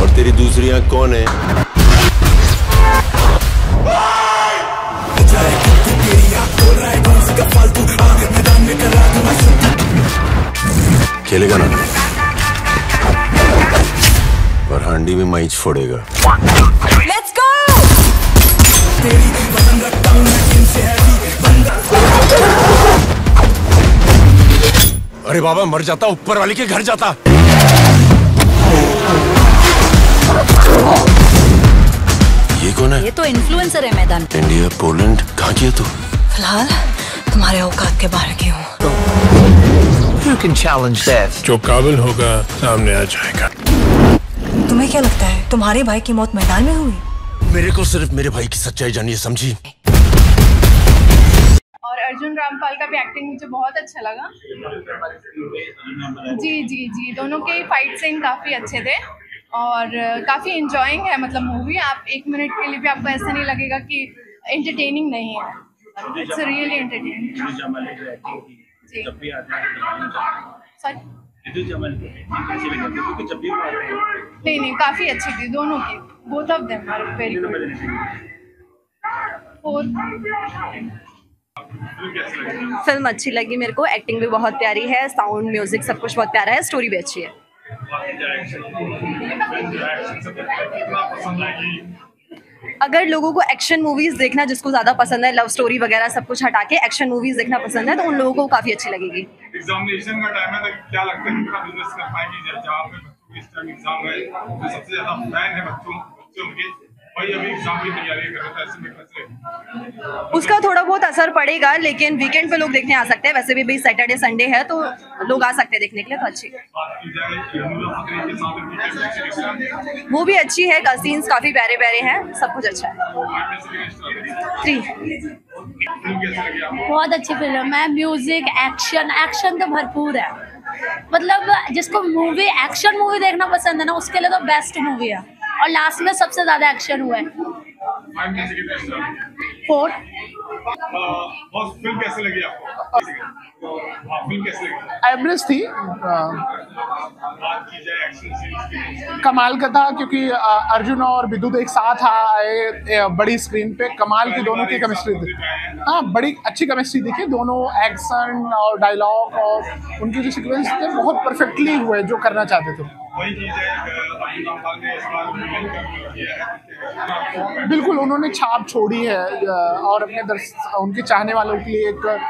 और तेरी दूसरी आंख कौन है? खेलेगा ना और हांडी में माइच फोड़ेगा। Let's go! तेरी बदन रखता हूं मैं इनसे हैवी बंदा। अरे बाबा मर जाता, ऊपर वाले के घर जाता। ये कौन है? ये तो इन्फ्लुएंसर है मैदान। इंडिया, पोलैंड, कहाँ की है तू? फिलहाल तुम्हारे औकात के बाहर की हूँ। You can challenge death. जो काबिल होगा सामने आ जाएगा। तुम्हें क्या लगता है तुम्हारे भाई की मौत मैदान में हुई? मेरे को सिर्फ मेरे भाई की सच्चाई जानी है, समझी? और अर्जुन रामपाल का भी एक्टिंग मुझे बहुत अच्छा लगा। जी, दोनों के फाइट सीन काफी अच्छे थे और काफ़ी इंजॉइंग है। मतलब मूवी आप एक मिनट के लिए भी आपको ऐसा नहीं लगेगा कि एंटरटेनिंग नहीं है। It's really entertaining. नहीं, काफ़ी अच्छी थी दोनों की। Both of them are very good. Film अच्छी लगी मेरे को। एक्टिंग भी बहुत प्यारी है, साउंड म्यूजिक सब कुछ बहुत प्यारा है, स्टोरी भी अच्छी है। अगर लोगों को एक्शन मूवीज देखना जिसको ज़्यादा पसंद है, लव स्टोरी वगैरह सब कुछ हटा के एक्शन मूवीज देखना पसंद है तो उन लोगों को काफ़ी अच्छी लगेगी। एग्जामिनेशन का टाइम है तो क्या लगता है कितना बिजनेस कर पाएंगे? जहाँ पे बच्चों के इस टाइम एग्जाम है तो सबसे ज़्यादा फैन है बच्चों के, वही अभी एग्जाम की तैयारी कर रहा था, ऐसे में फंसे। उसका थोड़ा बहुत असर पड़ेगा लेकिन वीकेंड पे लोग देखने आ सकते हैं। वैसे भी सैटरडे संडे है तो लोग आ सकते हैं देखने के लिए, तो अच्छी वो भी अच्छी है। सीन्स काफी प्यारे प्यारे हैं, सब कुछ अच्छा है। 3 बहुत अच्छी फिल्म है। म्यूजिक, एक्शन तो भरपूर है। मतलब जिसको एक्शन मूवी देखना पसंद है ना, उसके लिए तो बेस्ट मूवी है। और लास्ट में सबसे ज्यादा एक्शन हुआ है। 4 फिल्म कैसे लगी आपको? एवरेज थी। कमाल का था क्योंकि अर्जुन और विद्युत एक साथ आए बड़ी स्क्रीन पे। कमाल की दोनों की केमिस्ट्री थी। हाँ, बड़ी अच्छी केमिस्ट्री दिखी। दोनों एक्शन और डायलॉग और उनके जो सीक्वेंस थे बहुत परफेक्टली हुए जो करना चाहते थे। बिल्कुल उन्होंने छाप छोड़ी है और अपने उनके चाहने वालों के लिए एक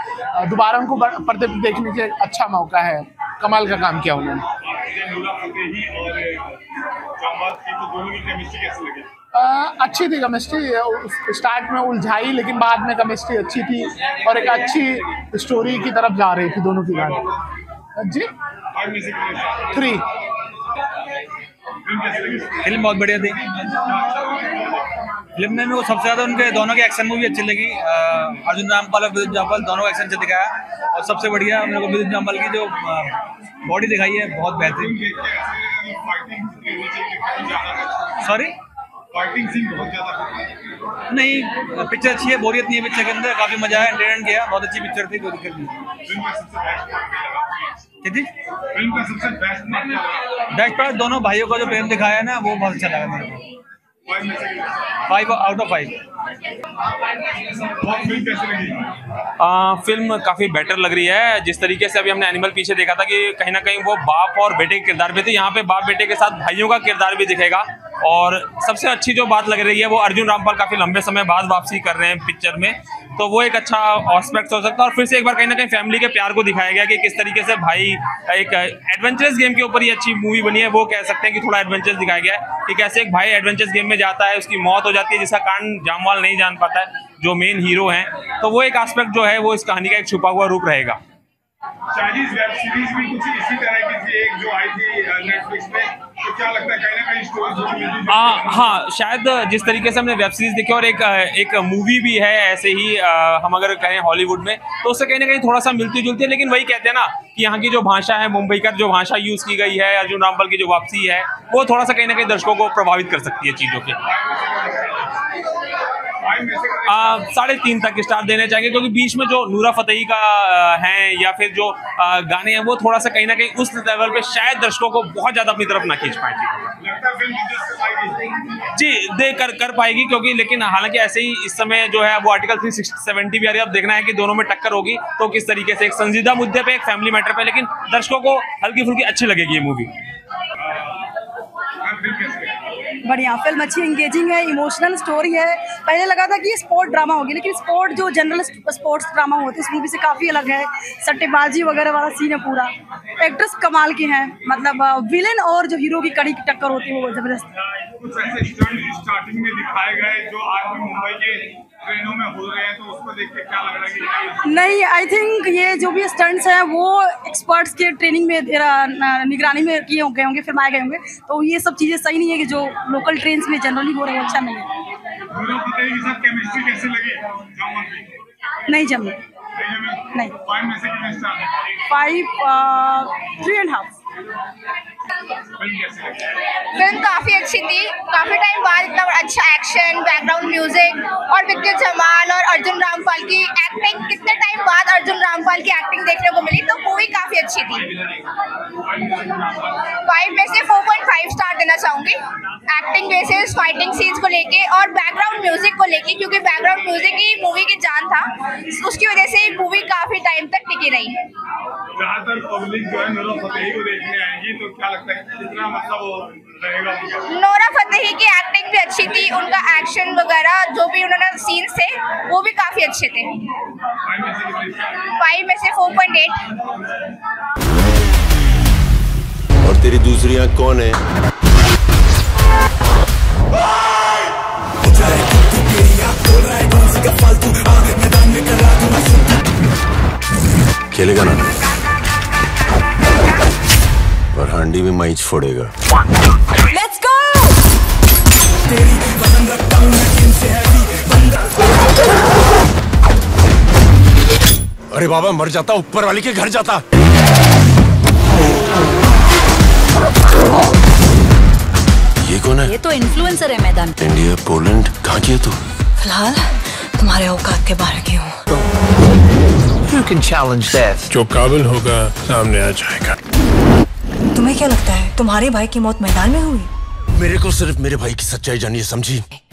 दोबारा उनको पर्दे पर देखने के अच्छा मौका है। कमाल का काम किया उन्होंने। अच्छी थी केमिस्ट्री। स्टार्ट में उलझाई लेकिन बाद में केमिस्ट्री अच्छी थी और एक अच्छी स्टोरी की तरफ जा रही थी दोनों की गाड़ी। जी 3 फिल्म बहुत बढ़िया थी। फिल्म में वो सबसे ज़्यादा उनके दोनों के एक्शन मूवी अच्छी लगी। अर्जुन रामपाल और विद्युत जामवाल दोनों एक्शन से दिखाया और सबसे बढ़िया मेरे को विद्युत जामवाल की जो बॉडी दिखाई है बहुत बेहतरीन। सॉरी फाइटिंग सीन बहुत ज़्यादा नहीं। पिक्चर अच्छी है, बोरियत नहीं है पिक्चर के अंदर। काफ़ी मजा आया, एंटरटेन किया। बहुत अच्छी पिक्चर थी, कोई दिक्कत नहीं। फिल्म का सबसे बेस्ट पार्ट दोनों भाइयों का जो प्रेम दिखाया है ना, वो बहुत अच्छा लगा मेरे को। 5 आउट ऑफ 5। फिल्म काफ़ी बेटर लग रही है। जिस तरीके से अभी हमने एनिमल पीछे देखा था कि कहीं ना कहीं वो बाप और बेटे के किरदार पे थे, यहाँ पे बाप बेटे के साथ भाइयों का किरदार भी दिखेगा। और सबसे अच्छी जो बात लग रही है वो अर्जुन रामपाल काफ़ी लंबे समय बाद वापसी कर रहे हैं पिक्चर में, तो वो एक अच्छा एस्पेक्ट हो सकता है। और फिर से एक बार कहीं ना कहीं फैमिली के प्यार को दिखाया गया कि किस तरीके से भाई एक एडवेंचरस गेम के ऊपर ये अच्छी मूवी बनी है। वो कह सकते हैं कि थोड़ा एडवेंचरस दिखाया गया है कि कैसे एक भाई एडवेंचरस गेम में जाता है, उसकी मौत हो जाती है जिसका कारण जामवाल नहीं जान पाता है जो मेन हीरो हैं। तो वो एक एस्पेक्ट जो है वो इस कहानी का एक छुपा हुआ रूप रहेगा। चाइनीज वेब सीरीज भी कुछ इसी तरह की थी, एक जो आई थी नेटफ्लिक्स पे, तो क्या लगता है कहीं ना कहीं स्टोरी? हाँ, शायद जिस तरीके से हमने वेब सीरीज देखी और एक मूवी भी है ऐसे ही, हम अगर कहें हॉलीवुड में, तो उससे कहीं ना कहीं थोड़ा सा मिलती जुलती है। लेकिन वही कहते हैं ना कि यहाँ की जो भाषा है, मुंबई का जो भाषा यूज़ की गई है, अर्जुन रामपाल की जो वापसी है, वो थोड़ा सा कहीं ना कहीं दर्शकों को प्रभावित कर सकती है चीज़ों के। 3.5 तक स्टार देने चाहिए क्योंकि बीच में जो नूरा फतेही का हैं या फिर जो गाने हैं वो थोड़ा सा कहीं ना कहीं उस लेवल पे शायद दर्शकों को बहुत ज़्यादा अपनी तरफ ना खींच पाएंगे। लगता फिल्म जी कर पाएगी क्योंकि, लेकिन हालांकि ऐसे ही इस समय जो है वो आर्टिकल 370 भी आ रही है। अब देखना है कि दोनों में टक्कर होगी तो किस तरीके से, एक संजीदा मुद्दे पे, एक फैमिली मैटर पे, लेकिन दर्शकों को हल्की फुल्की अच्छी लगेगी ये मूवी। बढ़िया फिल्म, अच्छी एंगेजिंग है, इमोशनल स्टोरी है। पहले लगा था कि स्पोर्ट ड्रामा होगी, लेकिन स्पोर्ट जो जनरल स्पोर्ट्स ड्रामा होते हैं इस मूवी से काफ़ी अलग है। सट्टेबाजी वगैरह वाला सीन है पूरा। एक्ट्रेस कमाल की हैं, मतलब विलेन और जो हीरो की कड़ी की टक्कर होती है वो जबरदस्त। स्टार्टिंग में दिखाए गए जो आज भी मुंबई के ट्रेनों में हो रहे हैं, तो उसको देख के क्या लग रहा है कि नहीं, आई थिंक ये जो भी स्टंट्स हैं वो एक्सपर्ट्स के ट्रेनिंग में, निगरानी में किए गए होंगे, फिल्माए गए होंगे। तो ये सब चीज़ें सही नहीं है कि जो लोकल ट्रेन में जनरली हो रही है, अच्छा नहीं है। नोरा फतेही के साथ केमिस्ट्री कैसे लगी? नहीं जमी, नहीं। 5 में से 3.5। फिल्म काफ़ी अच्छी थी, काफ़ी टाइम बाद इतना अच्छा एक्शन, बैकग्राउंद म्यूजिक और विद्युत जम्वाल और अर्जुन रामपाल की एक्टिंग। कितने टाइम बाद अर्जुन रामपाल की एक्टिंग देखने को मिली, तो मूवी काफ़ी अच्छी थी। 5 में से 4.5 स्टार देना चाहूँगी। एक्टिंग बेसिस, फाइटिंग सीन्स को लेके और बैकग्राउंड म्यूजिक को लेके, क्योंकि बैकग्राउंड म्यूजिक ही मूवी की जान था, उसकी वजह से मूवी काफ़ी टाइम तक टिकी रही। ज़्यादातर पब्लिक जो है नोरा फतेही को देखने आएगी, तो क्या लगता है कितना मतलब रहेगा? नोरा फतेही की एक्टिंग भी अच्छी थी, उनका एक्शन वगैरह जो भी उन्होंने सीन्स थे वो भी काफ़ी अच्छे थे। 5 में से 4.8। और तेरी दूसरी आँख कौन है? खेलेगा ना और हांडी में माइच फोड़ेगा। Let's go. अरे बाबा मर जाता, ऊपर वाले के घर जाता। ये कौन है? ये तो इन्फ्लुएंसर है मैदान। इंडिया, पोलैंड, कहाँ की है तू? फिलहाल तुम्हारे औकात के बाहर की हूँ। You can challenge death. जो काबिल होगा सामने आ जाएगा। तुम्हें क्या लगता है तुम्हारे भाई की मौत मैदान में हुई? मेरे को सिर्फ मेरे भाई की सच्चाई जानी है, समझी?